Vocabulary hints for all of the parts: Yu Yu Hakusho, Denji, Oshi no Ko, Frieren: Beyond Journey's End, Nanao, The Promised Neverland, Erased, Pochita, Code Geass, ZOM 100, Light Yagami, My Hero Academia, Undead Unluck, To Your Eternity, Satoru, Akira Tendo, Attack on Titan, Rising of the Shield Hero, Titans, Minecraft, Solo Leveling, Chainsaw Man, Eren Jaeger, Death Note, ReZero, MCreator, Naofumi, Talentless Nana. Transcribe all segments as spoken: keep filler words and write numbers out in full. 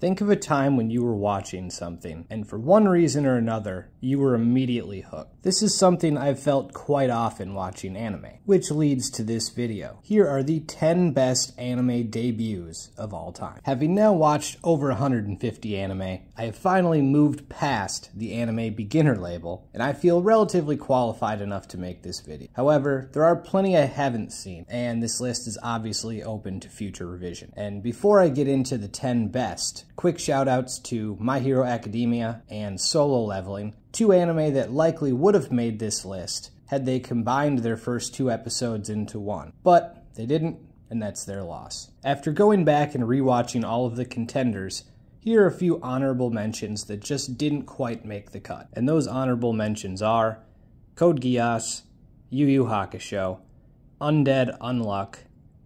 Think of a time when you were watching something, and for one reason or another, you were immediately hooked. This is something I've felt quite often watching anime, which leads to this video. Here are the ten best anime debuts of all time. Having now watched over one hundred fifty anime, I have finally moved past the anime beginner label, and I feel relatively qualified enough to make this video. However, there are plenty I haven't seen, and this list is obviously open to future revision. And before I get into the ten best, quick shoutouts to My Hero Academia and Solo Leveling, two anime that likely would have made this list had they combined their first two episodes into one. But they didn't, and that's their loss. After going back and rewatching all of the contenders, here are a few honorable mentions that just didn't quite make the cut. And those honorable mentions are Code Geass, Yu Yu Hakusho, Undead Unluck,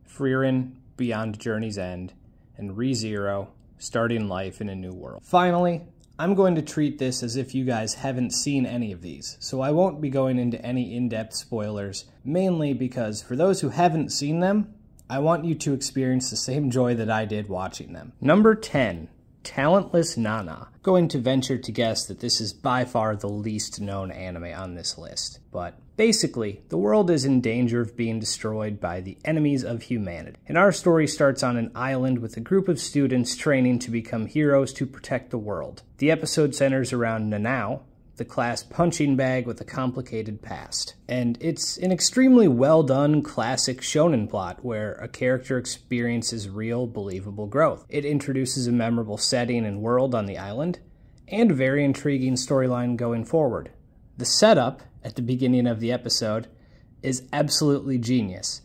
Frieren: Beyond Journey's End, and ReZero: Starting Life in a New World. Finally, I'm going to treat this as if you guys haven't seen any of these, so I won't be going into any in-depth spoilers, mainly because for those who haven't seen them, I want you to experience the same joy that I did watching them. Number ten, Talentless Nana. Going to venture to guess that this is by far the least known anime on this list, but basically, the world is in danger of being destroyed by the enemies of humanity. And our story starts on an island with a group of students training to become heroes to protect the world. The episode centers around Nanao, the class punching bag with a complicated past. And it's an extremely well-done classic shonen plot where a character experiences real, believable growth. It introduces a memorable setting and world on the island, and a very intriguing storyline going forward. The setup at the beginning of the episode is absolutely genius.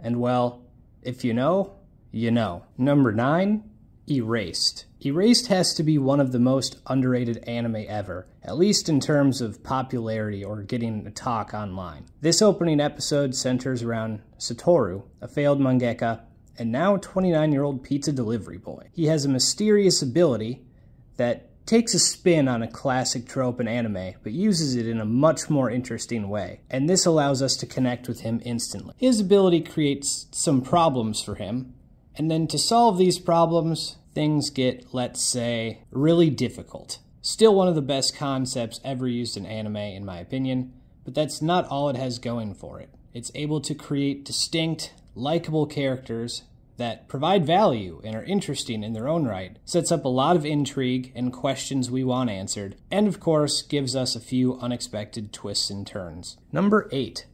And well, if you know, you know. Number nine, Erased. Erased has to be one of the most underrated anime ever, at least in terms of popularity or getting a talk online. This opening episode centers around Satoru, a failed mangaka, and now twenty-nine-year-old pizza delivery boy. He has a mysterious ability that takes a spin on a classic trope in anime, but uses it in a much more interesting way, and this allows us to connect with him instantly. His ability creates some problems for him, and then to solve these problems, things get, let's say, really difficult. Still one of the best concepts ever used in anime, in my opinion, but that's not all it has going for it. It's able to create distinct, likable characters that provide value and are interesting in their own right, sets up a lot of intrigue and questions we want answered, and of course gives us a few unexpected twists and turns. Number eight,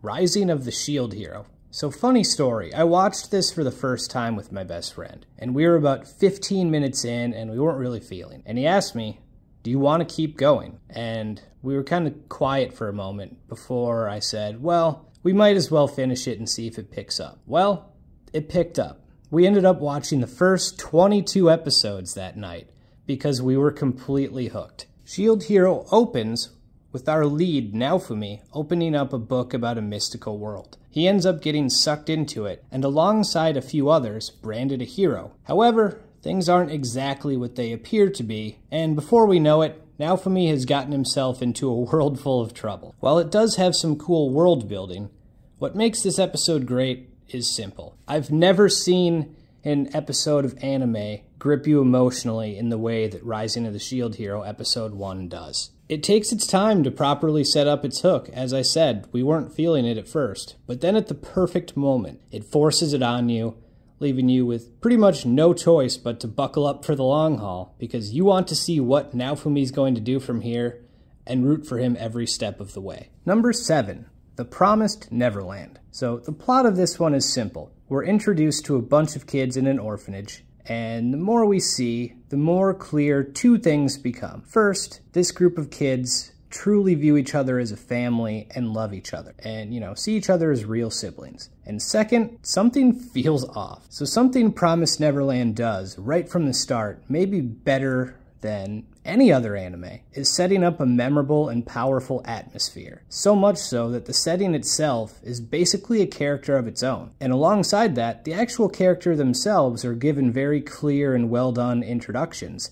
Rising of the Shield Hero. So funny story, I watched this for the first time with my best friend, and we were about fifteen minutes in and we weren't really feeling. And he asked me, do you want to keep going? And we were kind of quiet for a moment before I said, well, we might as well finish it and see if it picks up. Well, it picked up. We ended up watching the first twenty-two episodes that night because we were completely hooked. Shield Hero opens with our lead, Naofumi, opening up a book about a mystical world. He ends up getting sucked into it and alongside a few others branded a hero. However, things aren't exactly what they appear to be, and before we know it, Naofumi has gotten himself into a world full of trouble. While it does have some cool world building, what makes this episode great is simple. I've never seen an episode of anime grip you emotionally in the way that Rising of the Shield Hero Episode one does. It takes its time to properly set up its hook. As I said, we weren't feeling it at first, but then at the perfect moment, it forces it on you, leaving you with pretty much no choice but to buckle up for the long haul, because you want to see what Naofumi's going to do from here and root for him every step of the way. Number seven, The Promised Neverland. So the plot of this one is simple. We're introduced to a bunch of kids in an orphanage, and the more we see, the more clear two things become. First, this group of kids truly view each other as a family and love each other, and, you know, see each other as real siblings. And second, something feels off. So something Promised Neverland does right from the start, maybe better than any other anime, is setting up a memorable and powerful atmosphere. So much so that the setting itself is basically a character of its own. And alongside that, the actual character themselves are given very clear and well-done introductions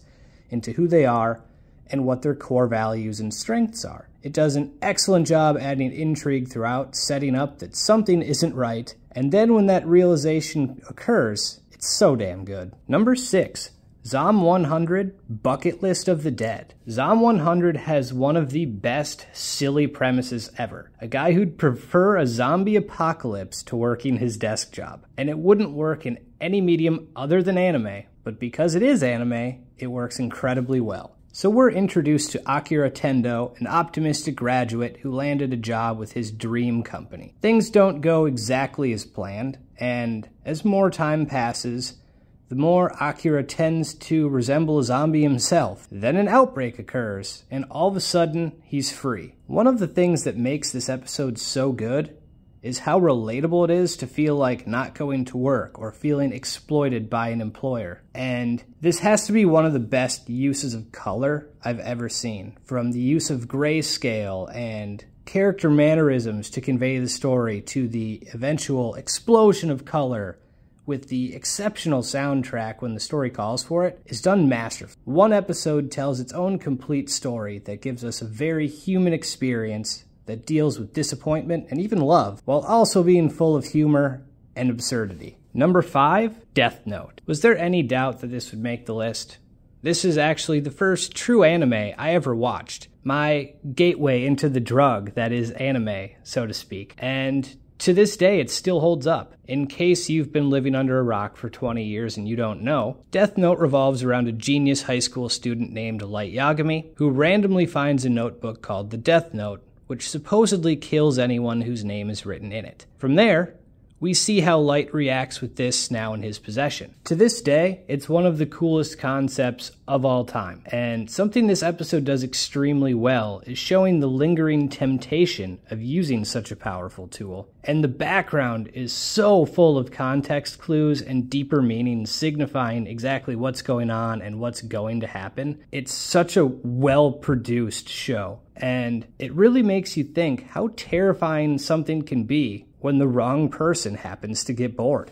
into who they are and what their core values and strengths are. It does an excellent job adding intrigue throughout, setting up that something isn't right, and then when that realization occurs, it's so damn good. Number six, ZOM one hundred, Bucket List of the Dead. ZOM one hundred has one of the best silly premises ever. A guy who'd prefer a zombie apocalypse to working his desk job. And it wouldn't work in any medium other than anime, but because it is anime, it works incredibly well. So we're introduced to Akira Tendo, an optimistic graduate who landed a job with his dream company. Things don't go exactly as planned, and as more time passes, the more Akira tends to resemble a zombie himself. Then an outbreak occurs, and all of a sudden, he's free. One of the things that makes this episode so good is how relatable it is to feel like not going to work or feeling exploited by an employer. And this has to be one of the best uses of color I've ever seen, from the use of grayscale and character mannerisms to convey the story to the eventual explosion of color with the exceptional soundtrack when the story calls for it, is done masterfully. One episode tells its own complete story that gives us a very human experience that deals with disappointment and even love, while also being full of humor and absurdity. Number five, Death Note. Was there any doubt that this would make the list? This is actually the first true anime I ever watched. My gateway into the drug that is anime, so to speak. And to this day, it still holds up. In case you've been living under a rock for twenty years and you don't know, Death Note revolves around a genius high school student named Light Yagami, who randomly finds a notebook called the Death Note, which supposedly kills anyone whose name is written in it. From there, we see how Light reacts with this now in his possession. To this day, it's one of the coolest concepts of all time, and something this episode does extremely well is showing the lingering temptation of using such a powerful tool. And the background is so full of context clues and deeper meanings signifying exactly what's going on and what's going to happen. It's such a well-produced show, and it really makes you think how terrifying something can be when the wrong person happens to get bored.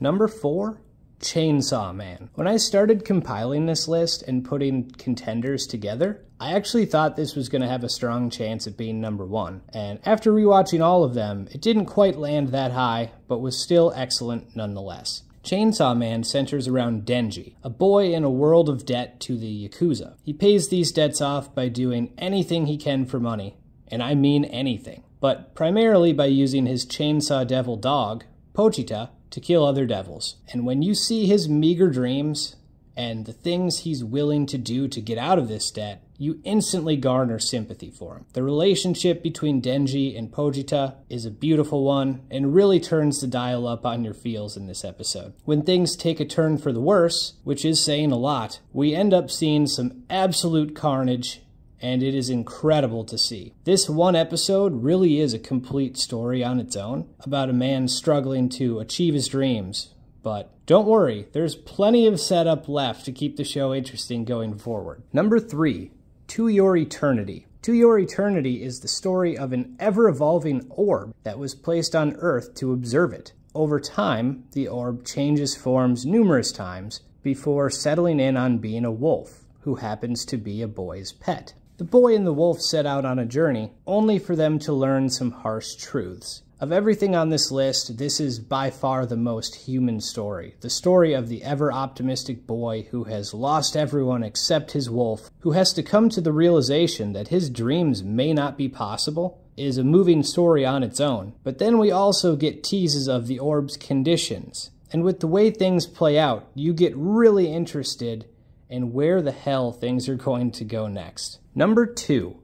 Number four, Chainsaw Man. When I started compiling this list and putting contenders together, I actually thought this was gonna have a strong chance at being number one. And after rewatching all of them, it didn't quite land that high, but was still excellent nonetheless. Chainsaw Man centers around Denji, a boy in a world of debt to the Yakuza. He pays these debts off by doing anything he can for money, and I mean anything, but primarily by using his chainsaw devil dog, Pochita, to kill other devils. And when you see his meager dreams and the things he's willing to do to get out of this debt, you instantly garner sympathy for him. The relationship between Denji and Pochita is a beautiful one and really turns the dial up on your feels in this episode. When things take a turn for the worse, which is saying a lot, we end up seeing some absolute carnage, and it is incredible to see. This one episode really is a complete story on its own, about a man struggling to achieve his dreams. But don't worry, there's plenty of setup left to keep the show interesting going forward. Number three, To Your Eternity. To Your Eternity is the story of an ever-evolving orb that was placed on Earth to observe it. Over time, the orb changes forms numerous times before settling in on being a wolf, who happens to be a boy's pet. The boy and the wolf set out on a journey, only for them to learn some harsh truths. Of everything on this list, this is by far the most human story. The story of the ever-optimistic boy who has lost everyone except his wolf, who has to come to the realization that his dreams may not be possible, is a moving story on its own. But then we also get teases of the orb's conditions. And with the way things play out, you get really interested in where the hell things are going to go next. Number two,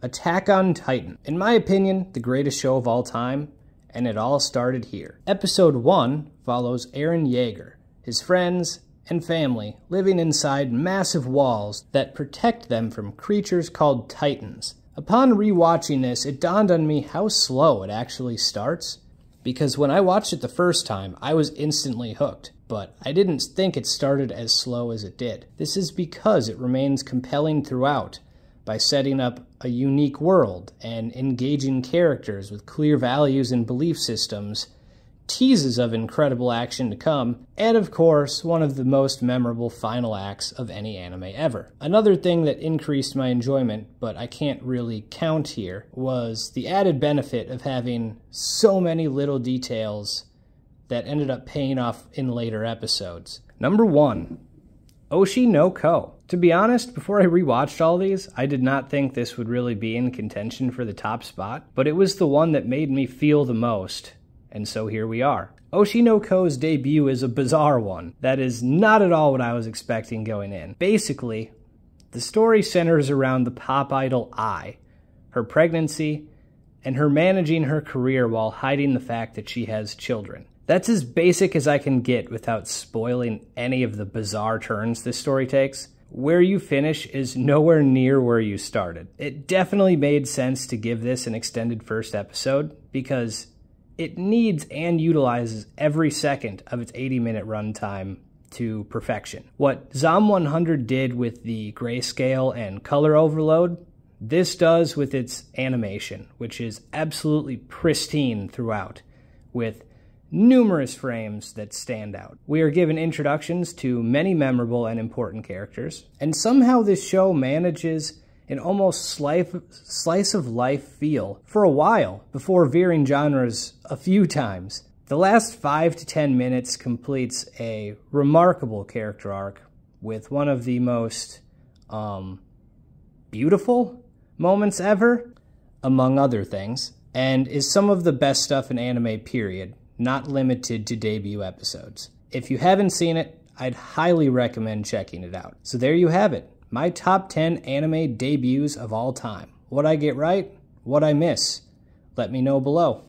Attack on Titan. In my opinion, the greatest show of all time, and it all started here. Episode one follows Eren Jaeger, his friends, and family living inside massive walls that protect them from creatures called Titans. Upon rewatching this, it dawned on me how slow it actually starts, because when I watched it the first time, I was instantly hooked. But I didn't think it started as slow as it did. This is because it remains compelling throughout, by setting up a unique world and engaging characters with clear values and belief systems, teases of incredible action to come, and of course, one of the most memorable final acts of any anime ever. Another thing that increased my enjoyment, but I can't really count here, was the added benefit of having so many little details that ended up paying off in later episodes. Number one, Oshi no Ko. To be honest, before I rewatched all these, I did not think this would really be in contention for the top spot, but it was the one that made me feel the most, and so here we are. Oshi no Ko's debut is a bizarre one. That is not at all what I was expecting going in. Basically, the story centers around the pop idol Ai, her pregnancy, and her managing her career while hiding the fact that she has children. That's as basic as I can get without spoiling any of the bizarre turns this story takes. Where you finish is nowhere near where you started. It definitely made sense to give this an extended first episode because it needs and utilizes every second of its eighty minute runtime to perfection. What ZOM one hundred did with the grayscale and color overload, this does with its animation, which is absolutely pristine throughout, with numerous frames that stand out. We are given introductions to many memorable and important characters, and somehow this show manages an almost slice of life feel for a while before veering genres a few times. The last five to ten minutes completes a remarkable character arc with one of the most um, beautiful moments ever, among other things, and is some of the best stuff in anime, period. Not limited to debut episodes. If you haven't seen it, I'd highly recommend checking it out. So there you have it, my top ten anime debuts of all time. What I get right, what I miss. Let me know below.